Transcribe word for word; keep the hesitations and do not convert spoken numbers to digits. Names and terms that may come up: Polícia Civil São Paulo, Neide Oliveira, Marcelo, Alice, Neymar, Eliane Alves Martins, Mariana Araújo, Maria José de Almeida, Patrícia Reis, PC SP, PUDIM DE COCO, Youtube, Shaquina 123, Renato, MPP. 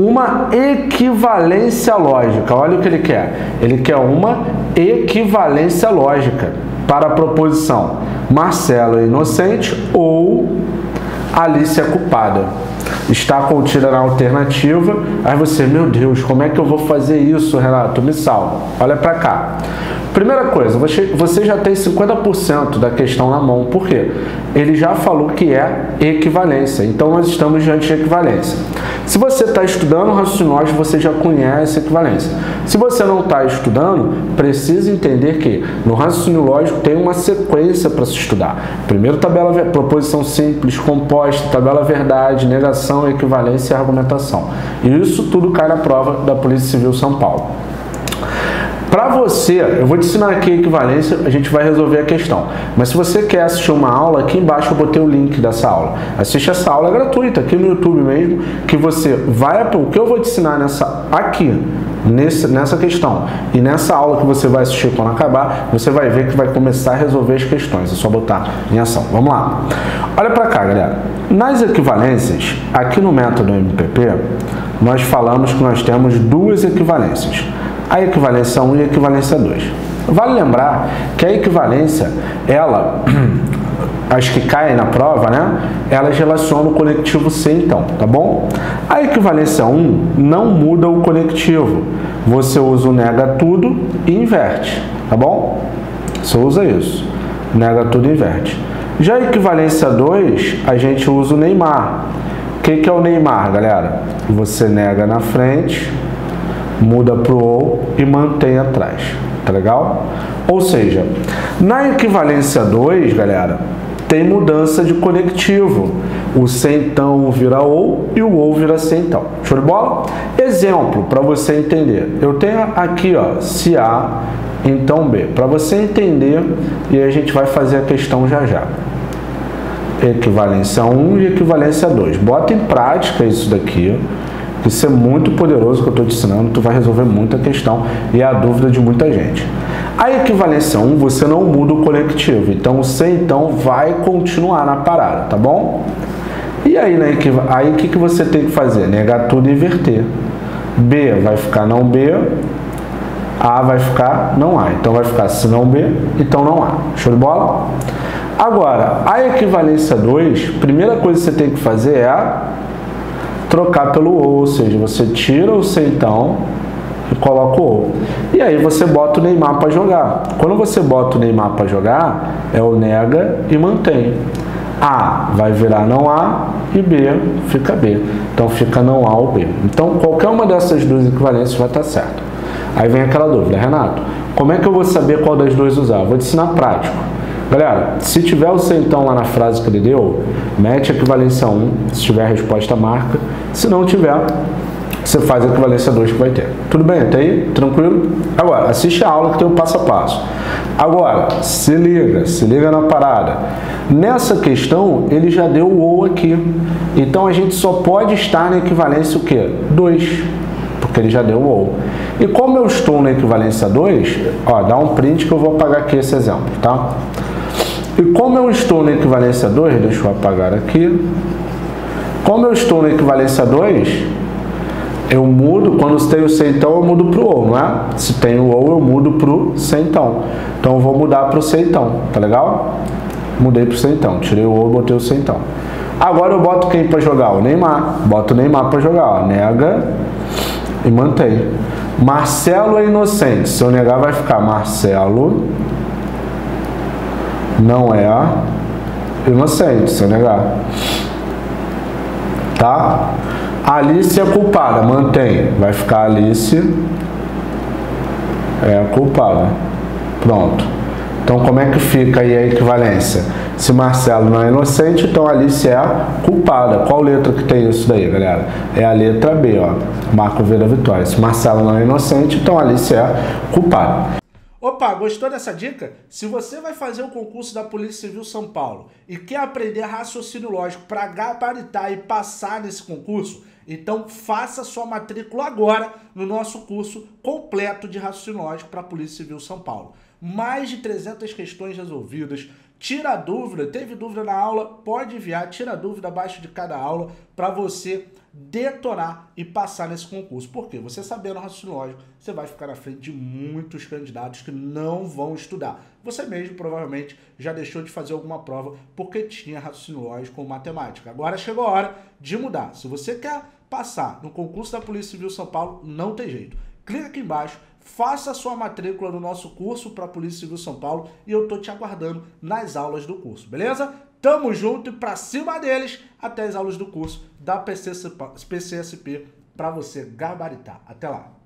uma equivalência lógica. Olha o que ele quer. Ele quer uma equivalência lógica para a proposição Marcelo é inocente ou Alice é culpada. Está contida na alternativa. Aí você, meu Deus, como é que eu vou fazer isso, Renato? Me salva. Olha para cá. Primeira coisa, você, você já tem cinquenta por cento da questão na mão. Por quê? Ele já falou que é equivalência. Então, nós estamos diante de equivalência. Se você está estudando raciocínio lógico, você já conhece equivalência. Se você não está estudando, precisa entender que no raciocínio lógico tem uma sequência para se estudar. Primeiro, tabela, proposição simples, composta, tabela verdade, negação, equivalência e argumentação. E isso tudo cai na prova da Polícia Civil São Paulo. Para você, eu vou te ensinar aqui a equivalência, a gente vai resolver a questão. Mas se você quer assistir uma aula, aqui embaixo eu botei o link dessa aula. Assiste essa aula gratuita, aqui no YouTube mesmo, que você vai... O que eu vou te ensinar nessa, aqui, nesse, nessa questão, e nessa aula que você vai assistir quando acabar, você vai ver que vai começar a resolver as questões. É só botar em ação. Vamos lá. Olha para cá, galera. Nas equivalências, aqui no método M P P, nós falamos que nós temos duas equivalências. A equivalência um e a equivalência dois. Vale lembrar que a equivalência, ela, as que caem na prova, né? Elas relacionam o conectivo C, então, tá bom? A equivalência um não muda o conectivo. Você usa o nega tudo e inverte, tá bom? Você usa isso. Nega tudo e inverte. Já a equivalência dois, a gente usa o Neymar. O que, que é o Neymar, galera? Você nega na frente, muda para o ou e mantém atrás, tá legal? Ou seja, na equivalência dois, galera, tem mudança de conectivo. O se então vira ou e o ou vira se então. Show de bola? Exemplo, para você entender. Eu tenho aqui, ó, se A, então B. Para você entender, e aí a gente vai fazer a questão já já. Equivalência um e equivalência dois. Bota em prática isso daqui. Isso é muito poderoso que eu estou te ensinando, tu vai resolver muita questão e é a dúvida de muita gente. A equivalência um, você não muda o conectivo, então o C então vai continuar na parada, tá bom? E aí, né, aí o que, que você tem que fazer? Negar tudo e inverter. B vai ficar não B, A vai ficar não A, então vai ficar se não B, então não A. Show de bola? Agora, a equivalência dois, primeira coisa que você tem que fazer é trocar pelo ou, ou seja, você tira o se então e coloca o ou. E aí você bota o Neymar para jogar. Quando você bota o Neymar para jogar, é o nega e mantém. A vai virar não A e B fica B. Então fica não A ou B. Então qualquer uma dessas duas equivalências vai estar certo. Aí vem aquela dúvida, Renato, como é que eu vou saber qual das duas usar? Eu vou te ensinar prático. Galera, se tiver o se então lá na frase que ele deu, mete a equivalência um, se tiver a resposta marca, se não tiver, você faz a equivalência dois que vai ter. Tudo bem até aí? Tranquilo? Agora, assiste a aula que tem o passo a passo. Agora, se liga, se liga na parada. Nessa questão, ele já deu o ou aqui. Então, a gente só pode estar na equivalência o quê? dois. Porque ele já deu o ou. E como eu estou na equivalência dois, ó, dá um print que eu vou apagar aqui esse exemplo, tá? E como eu estou na equivalência dois, deixa eu apagar aqui. Como eu estou na equivalência dois, eu mudo, quando tem o se então, eu mudo para o ou, não é? Se tem o ou, eu mudo para o se então. Então, eu vou mudar para o se então, tá legal? Mudei para o se então, tirei o ou e botei o se então. Agora, eu boto quem para jogar? O Neymar. Boto o Neymar para jogar, ó. Nega e mantém. Marcelo é inocente. Se eu negar, vai ficar Marcelo... não é inocente, se eu negar. Tá? Alice é culpada, mantém. Vai ficar Alice é culpada. Pronto. Então, como é que fica aí a equivalência? Se Marcelo não é inocente, então Alice é culpada. Qual letra que tem isso daí, galera? É a letra B, ó. Marco V da vitória. Se Marcelo não é inocente, então Alice é culpada. Opa, gostou dessa dica? Se você vai fazer o concurso da Polícia Civil São Paulo e quer aprender raciocínio lógico para gabaritar e passar nesse concurso, então faça sua matrícula agora no nosso curso completo de raciocínio lógico para a Polícia Civil São Paulo. Mais de trezentas questões resolvidas, tira a dúvida, teve dúvida na aula, pode enviar, tira a dúvida abaixo de cada aula para você detonar e passar nesse concurso. Porque você sabendo o raciocínio lógico, você vai ficar na frente de muitos candidatos que não vão estudar. Você mesmo provavelmente já deixou de fazer alguma prova porque tinha raciocínio lógico ou matemática. Agora chegou a hora de mudar. Se você quer passar no concurso da Polícia Civil São Paulo, não tem jeito. Clica aqui embaixo, faça a sua matrícula no nosso curso para a Polícia Civil São Paulo e eu tô te aguardando nas aulas do curso, beleza? Tamo junto e pra cima deles até as aulas do curso da P C S P para você gabaritar. Até lá!